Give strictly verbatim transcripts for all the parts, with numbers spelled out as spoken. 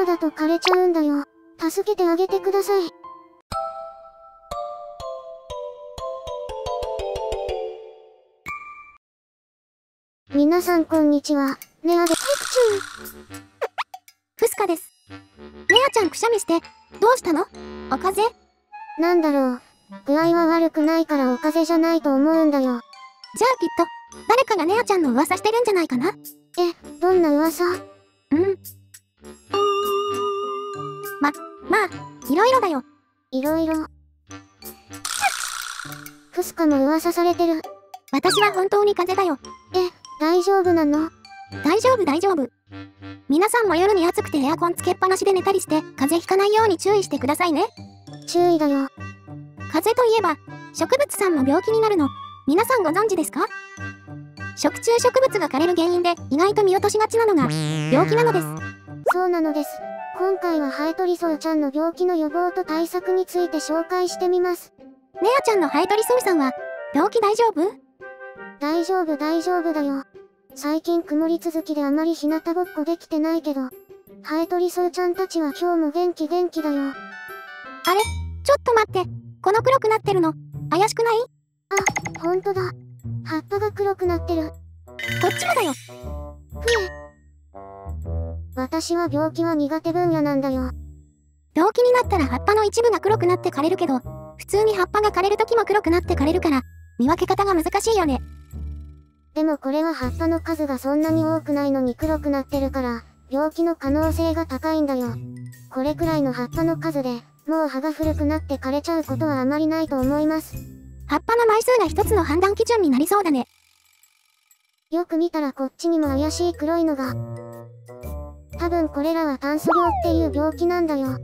らだと枯れちゃうんだよ。助けてあげてください。皆さんこんにちは。レアです。はい、くちゅん。フスカです。レアちゃんくしゃみして、どうしたの？お風邪？なんだろう。具合は悪くないからお風邪じゃないと思うんだよ。じゃあきっと、誰かがレアちゃんの噂してるんじゃないかな？え、どんな噂？うん。ま、まあ、いろいろだよ。いろいろ。フスカも噂されてる。私は本当に風邪だよ。え、大丈夫なの？大丈夫大丈夫。皆さんも夜に暑くてエアコンつけっぱなしで寝たりして風邪ひかないように注意してくださいね。注意だよ。風邪といえば、植物さんも病気になるの、皆さんご存知ですか？食虫植物が枯れる原因で意外と見落としがちなのが、病気なのです。そうなのです。今回はハエトリソウちゃんの病気の予防と対策について紹介してみます。レアちゃんのハエトリソウさんは、病気大丈夫？大丈夫大丈夫だよ。最近曇り続きであまり日向ぼっこできてないけど、ハエトリソウちゃんたちは今日も元気元気だよ。あれ？ちょっと待って、この黒くなってるの、怪しくない？あ、ほんとだ。葉っぱが黒くなってる。こっちもだよ。ふえ。私は病気は苦手分野なんだよ。病気になったら葉っぱの一部が黒くなって枯れるけど、普通に葉っぱが枯れる時も黒くなって枯れるから、見分け方が難しいよね。でもこれは葉っぱの数がそんなに多くないのに黒くなってるから、病気の可能性が高いんだよ。これくらいの葉っぱの数で、もう葉が古くなって枯れちゃうことはあまりないと思います。葉っぱの枚数が一つの判断基準になりそうだね。よく見たらこっちにも怪しい黒いのが。多分これらは炭疽病っていう病気なんだよ。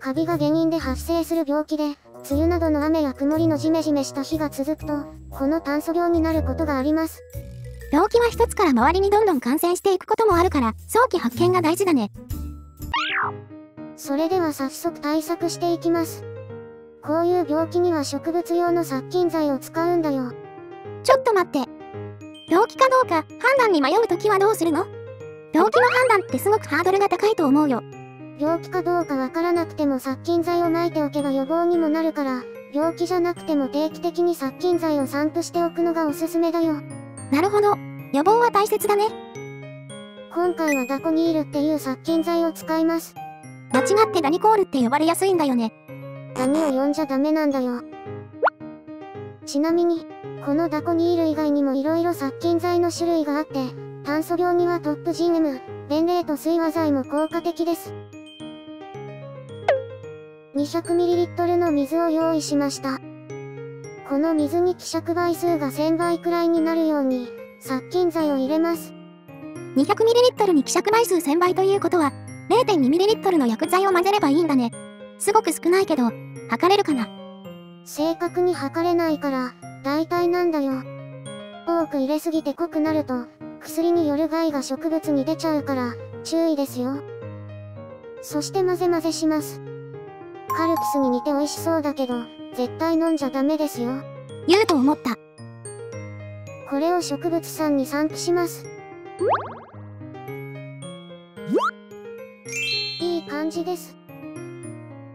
カビが原因で発生する病気で、梅雨などの雨や曇りのジメジメした日が続くと、この炭疽病になることがあります。病気は一つから周りにどんどん感染していくこともあるから、早期発見が大事だね。それでは早速対策していきます。こういう病気には植物用の殺菌剤を使うんだよ。ちょっと待って。病気かどうか判断に迷うときはどうするの？病気の判断ってすごくハードルが高いと思うよ。病気かどうかわからなくても殺菌剤をまいておけば予防にもなるから、病気じゃなくても定期的に殺菌剤を散布しておくのがおすすめだよ。なるほど。予防は大切だね。今回はダコニールっていう殺菌剤を使います。間違ってダニコールって呼ばれやすいんだよね。ダニを呼んじゃダメなんだよ。ちなみに、このダコニール以外にもいろいろ殺菌剤の種類があって、炭疽病にはトップ ジーエム、ベンレート水和剤も効果的です。にひゃくミリリットル の水を用意しました。この水に希釈倍数がせんばいくらいになるように、殺菌剤を入れます。にひゃくミリリットル に希釈倍数せんばいということは、れいてんにミリリットル の薬剤を混ぜればいいんだね。すごく少ないけど、測れるかな？正確に測れないから、大体なんだよ。多く入れすぎて濃くなると、薬による害が植物に出ちゃうから、注意ですよ。そして混ぜ混ぜします。カルピスに似て美味しそうだけど、絶対飲んじゃダメですよ。言うと思った。これを植物さんに散布します。いい感じです。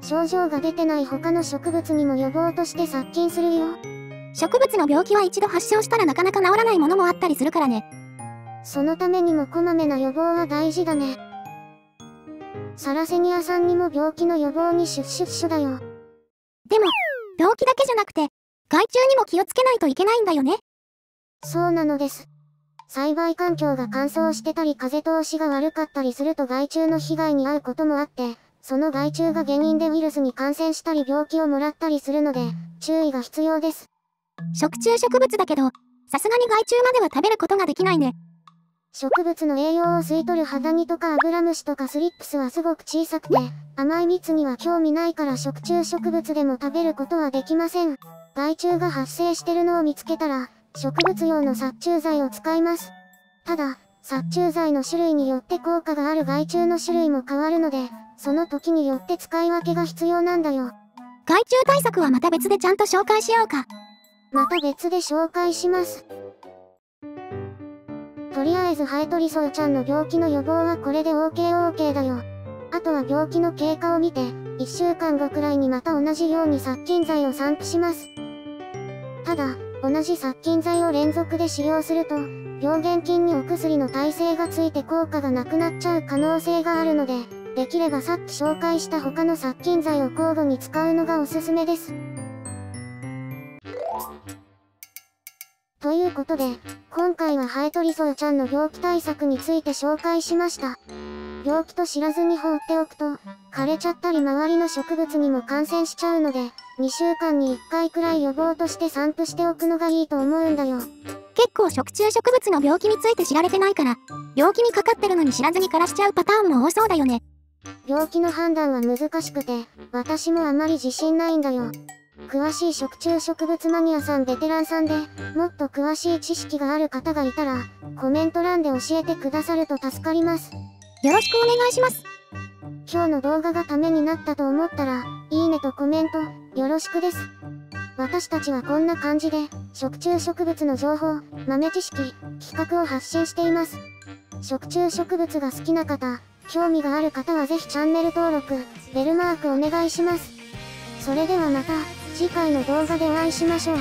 症状が出てない他の植物にも予防として殺菌するよ。植物の病気は一度発症したらなかなか治らないものもあったりするからね。そのためにもこまめな予防は大事だね。サラセニアさんにも病気の予防にシュッシュッシュだよ。でも、病気だけじゃなくて、害虫にも気をつけないといけないんだよね。そうなのです。栽培環境が乾燥してたり風通しが悪かったりすると害虫の被害に遭うこともあって、その害虫が原因でウイルスに感染したり病気をもらったりするので、注意が必要です。食虫植物だけど、さすがに害虫までは食べることができないね。植物の栄養を吸い取るハダニとかアブラムシとかスリップスはすごく小さくて、甘い蜜には興味ないから食虫植物でも食べることはできません。害虫が発生してるのを見つけたら、植物用の殺虫剤を使います。ただ、殺虫剤の種類によって効果がある害虫の種類も変わるので、その時によって使い分けが必要なんだよ。害虫対策はまた別でちゃんと紹介しようか。また別で紹介します。とりあえずハエトリソウちゃんの病気の予防はこれで オーケーオーケー だよ。あとは病気の経過を見て、いっしゅうかんごくらいにまた同じように殺菌剤を散布します。ただ、同じ殺菌剤を連続で使用すると、病原菌にお薬の耐性がついて効果がなくなっちゃう可能性があるので、できればさっき紹介した他の殺菌剤を交互に使うのがおすすめです。ということで、今回はハエトリソウちゃんの病気対策について紹介しました。病気と知らずに放っておくと、枯れちゃったり周りの植物にも感染しちゃうので、にしゅうかんにいっかいくらい予防として散布しておくのがいいと思うんだよ。結構食虫植物の病気について知られてないから、病気にかかってるのに知らずに枯らしちゃうパターンも多そうだよね。病気の判断は難しくて、私もあまり自信ないんだよ。詳しい食虫植物マニアさん、ベテランさんでもっと詳しい知識がある方がいたらコメント欄で教えてくださると助かります。よろしくお願いします。今日の動画がためになったと思ったらいいねとコメントよろしくです。私たちはこんな感じで食虫植物の情報、豆知識、企画を発信しています。食虫植物が好きな方、興味がある方はぜひチャンネル登録、ベルマークお願いします。それではまた次回の動画でお会いしましょう。